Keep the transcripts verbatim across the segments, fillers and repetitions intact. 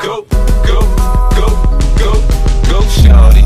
Go, go, go, go, go, shawty.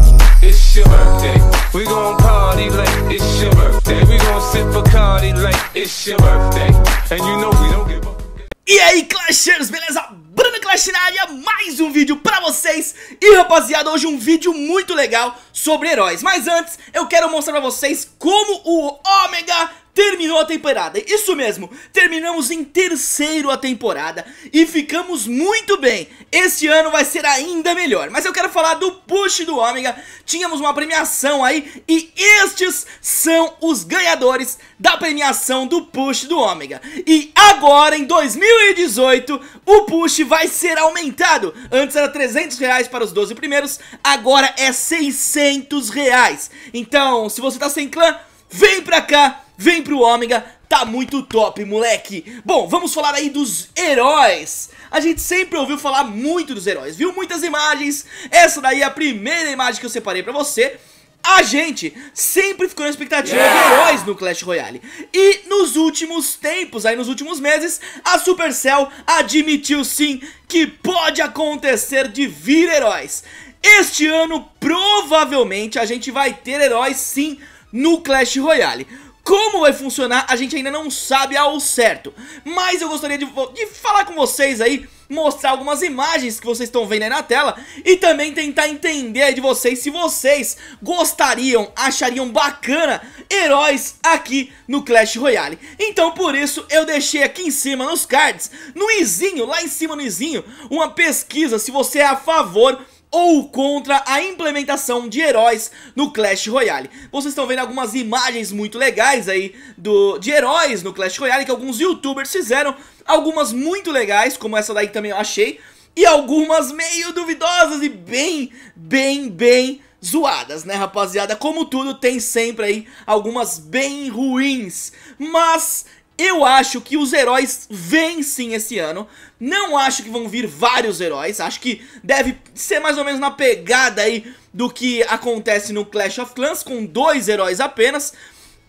It's your birthday. We gon' party like it's your birthday. We gon' sip Bacardi like it's your birthday. And you know we don't give up. E aí, Clasheiros, beleza? Bruno Clash na área, mais um vídeo pra vocês. E rapaziada, hoje um vídeo muito legal sobre heróis. Mas antes, eu quero mostrar pra vocês como o Ômega terminou a temporada, isso mesmo, terminamos em terceiro a temporada e ficamos muito bem. Este ano vai ser ainda melhor, mas eu quero falar do push do Ômega. Tínhamos uma premiação aí e estes são os ganhadores da premiação do push do Ômega. E agora em dois mil e dezoito o push vai ser aumentado, antes era trezentos reais para os doze primeiros, agora é seiscentos reais. Então se você tá sem clã, vem pra cá, vem pro Ômega, tá muito top, moleque. Bom, vamos falar aí dos heróis. A gente sempre ouviu falar muito dos heróis, viu? Muitas imagens. Essa daí é a primeira imagem que eu separei pra você. A gente sempre ficou na expectativa yeah. de heróis no Clash Royale. E nos últimos tempos, aí nos últimos meses, a Supercell admitiu sim que pode acontecer de vir heróis. Este ano, provavelmente, a gente vai ter heróis sim no Clash Royale. Como vai funcionar a gente ainda não sabe ao certo, mas eu gostaria de, de falar com vocês aí, mostrar algumas imagens que vocês estão vendo aí na tela e também tentar entender de vocês se vocês gostariam, achariam bacana heróis aqui no Clash Royale. Então por isso eu deixei aqui em cima nos cards, no izinho, lá em cima no izinho, uma pesquisa se você é a favor ou contra a implementação de heróis no Clash Royale. Vocês estão vendo algumas imagens muito legais aí do, de heróis no Clash Royale que alguns youtubers fizeram, algumas muito legais, como essa daí também eu achei, e algumas meio duvidosas e bem, bem, bem zoadas, né, rapaziada? Como tudo, tem sempre aí algumas bem ruins, mas eu acho que os heróis vêm sim esse ano. Não acho que vão vir vários heróis, acho que deve ser mais ou menos na pegada aí do que acontece no Clash of Clans, com dois heróis apenas.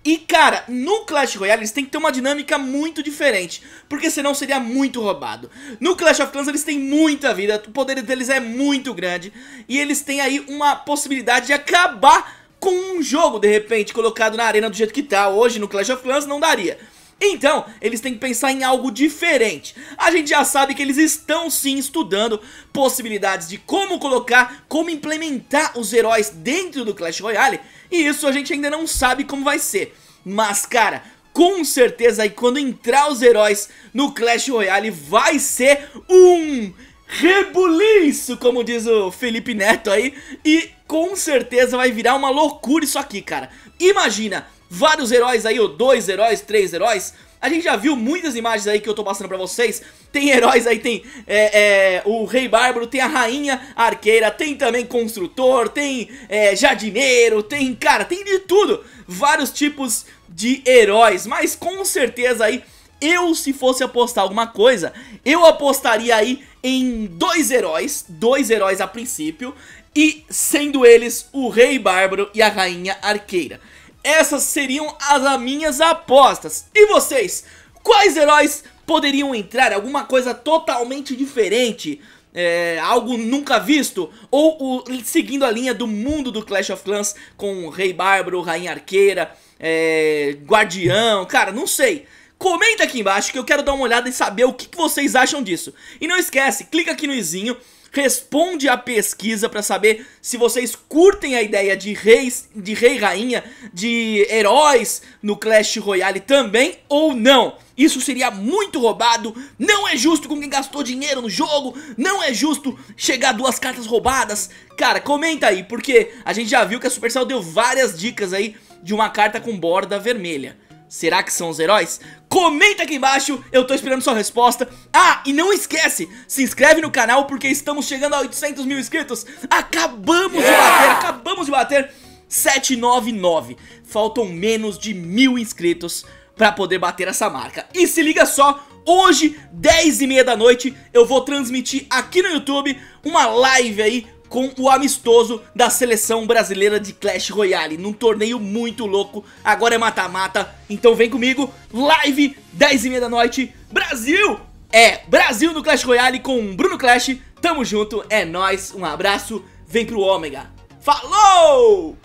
E cara, no Clash Royale eles têm que ter uma dinâmica muito diferente, porque senão seria muito roubado. No Clash of Clans eles têm muita vida, o poder deles é muito grande, e eles têm aí uma possibilidade de acabar com um jogo, de repente, colocado na arena do jeito que tá hoje no Clash of Clans, não daria. Então, eles têm que pensar em algo diferente. A gente já sabe que eles estão sim estudando possibilidades de como colocar, como implementar os heróis dentro do Clash Royale. E isso a gente ainda não sabe como vai ser. Mas, cara, com certeza aí quando entrar os heróis no Clash Royale vai ser um rebuliço, como diz o Felipe Neto aí. E com certeza vai virar uma loucura isso aqui, cara. Imagina vários heróis aí, ou dois heróis, três heróis. A gente já viu muitas imagens aí que eu tô passando pra vocês. Tem heróis aí, tem é, é, o Rei Bárbaro, tem a Rainha Arqueira, tem também Construtor, tem é, Jardineiro, tem, cara, tem de tudo. Vários tipos de heróis, mas com certeza aí, eu se fosse apostar alguma coisa, eu apostaria aí em dois heróis, dois heróis a princípio, e sendo eles o Rei Bárbaro e a Rainha Arqueira. Essas seriam as minhas apostas. E vocês? Quais heróis poderiam entrar? Alguma coisa totalmente diferente? É, algo nunca visto? Ou o, seguindo a linha do mundo do Clash of Clans com Rei Bárbaro, Rainha Arqueira, é, Guardião, cara, não sei. Comenta aqui embaixo que eu quero dar uma olhada e saber o que, que vocês acham disso. E não esquece, clica aqui no izinho, responde a pesquisa pra saber se vocês curtem a ideia de reis, de rei, rainha, de heróis no Clash Royale também ou não. Isso seria muito roubado, não é justo com quem gastou dinheiro no jogo, não é justo chegar duas cartas roubadas. Cara, comenta aí, porque a gente já viu que a Supercell deu várias dicas aí de uma carta com borda vermelha. Será que são os heróis? Comenta aqui embaixo, eu tô esperando sua resposta. Ah, e não esquece, se inscreve no canal porque estamos chegando a oitocentos mil inscritos. Acabamos yeah. de bater, acabamos de bater setecentos e noventa e nove. Faltam menos de mil inscritos pra poder bater essa marca. E se liga só, hoje, dez e meia da noite, eu vou transmitir aqui no YouTube uma live aí com o amistoso da seleção brasileira de Clash Royale, num torneio muito louco, agora é mata-mata, então vem comigo, live, dez e meia da noite, Brasil é Brasil no Clash Royale com Bruno Clash. Tamo junto, é nóis, um abraço, vem pro Ômega. Falou!